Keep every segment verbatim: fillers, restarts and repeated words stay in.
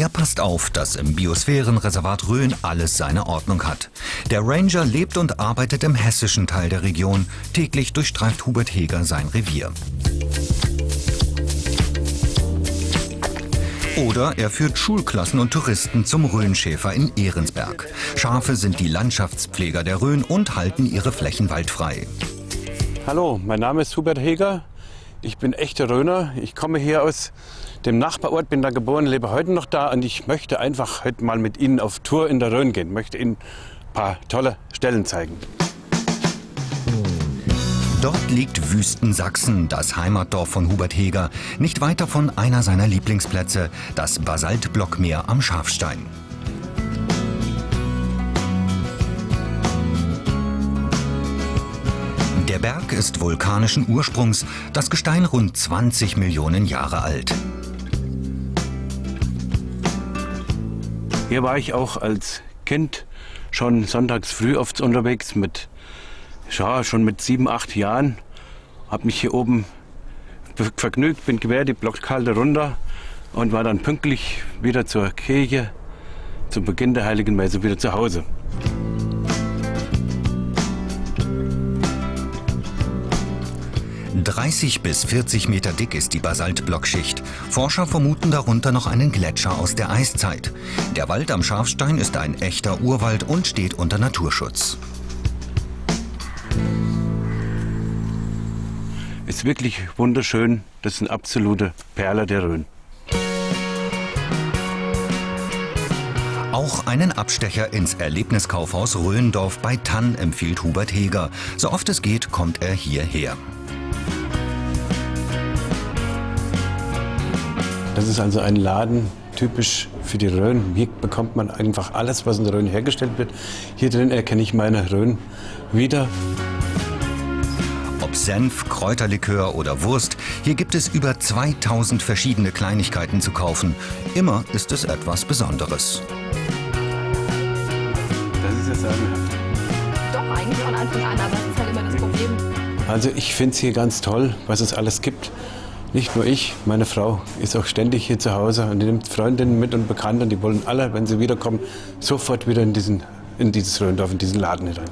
Der passt auf, dass im Biosphärenreservat Rhön alles seine Ordnung hat. Der Ranger lebt und arbeitet im hessischen Teil der Region. Täglich durchstreift Hubert Heger sein Revier. Oder er führt Schulklassen und Touristen zum Rhönschäfer in Ehrensberg. Schafe sind die Landschaftspfleger der Rhön und halten ihre Flächen waldfrei. Hallo, mein Name ist Hubert Heger. Ich bin echter Rhöner. Ich komme hier aus dem Nachbarort, bin da geboren, lebe heute noch da. Und ich möchte einfach heute mal mit Ihnen auf Tour in der Rhön gehen. Ich möchte Ihnen ein paar tolle Stellen zeigen. Dort liegt Wüstensachsen, das Heimatdorf von Hubert Heger, nicht weit davon einer seiner Lieblingsplätze, das Basaltblockmeer am Schafstein. Der Berg ist vulkanischen Ursprungs, das Gestein rund zwanzig Millionen Jahre alt. Hier war ich auch als Kind schon sonntags früh oft unterwegs mit Ja, schon mit sieben, acht Jahren, habe mich hier oben vergnügt, bin quer die Blockhalde runter und war dann pünktlich wieder zur Kirche, zum Beginn der Heiligen Messe wieder zu Hause. dreißig bis vierzig Meter dick ist die Basaltblockschicht. Forscher vermuten darunter noch einen Gletscher aus der Eiszeit. Der Wald am Schafstein ist ein echter Urwald und steht unter Naturschutz. Ist wirklich wunderschön. Das ist eine absolute Perle der Rhön. Auch einen Abstecher ins Erlebniskaufhaus Rhöndorf bei Tann empfiehlt Hubert Heger. So oft es geht, kommt er hierher. Das ist also ein Laden typisch für die Rhön. Hier bekommt man einfach alles, was in der Rhön hergestellt wird. Hier drin erkenne ich meine Rhön wieder. Ob Senf, Kräuterlikör oder Wurst, hier gibt es über zweitausend verschiedene Kleinigkeiten zu kaufen. Immer ist es etwas Besonderes. Das ist ja sagenhaft. Doch, eigentlich von Anfang an, aber das ist halt immer das Problem. Also ich finde es hier ganz toll, was es alles gibt. Nicht nur ich, meine Frau ist auch ständig hier zu Hause und die nimmt Freundinnen mit und Bekannte. Die wollen alle, wenn sie wiederkommen, sofort wieder in, diesen, in dieses Rhöndorf, in diesen Laden hinein.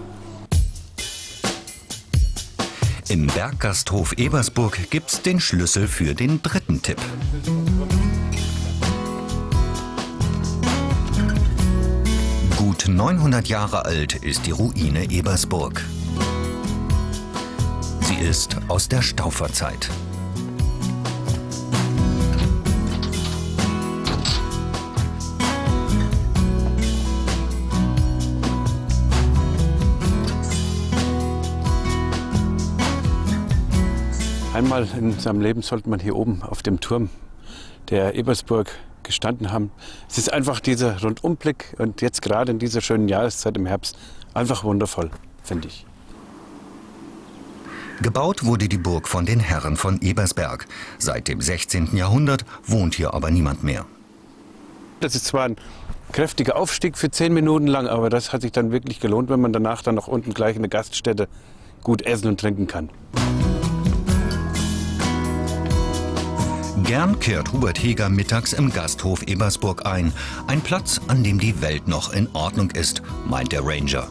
Im Berggasthof Ebersburg gibt's den Schlüssel für den dritten Tipp. Gut neunhundert Jahre alt ist die Ruine Ebersburg. Sie ist aus der Stauferzeit. Einmal in seinem Leben sollte man hier oben auf dem Turm der Ebersburg gestanden haben. Es ist einfach dieser Rundumblick und jetzt gerade in dieser schönen Jahreszeit im Herbst einfach wundervoll, finde ich. Gebaut wurde die Burg von den Herren von Ebersberg. Seit dem sechzehnten Jahrhundert wohnt hier aber niemand mehr. Das ist zwar ein kräftiger Aufstieg für zehn Minuten lang, aber das hat sich dann wirklich gelohnt, wenn man danach dann noch unten gleich in der Gaststätte gut essen und trinken kann. Gern kehrt Hubert Heger mittags im Gasthof Ebersburg ein. Ein Platz, an dem die Welt noch in Ordnung ist, meint der Ranger.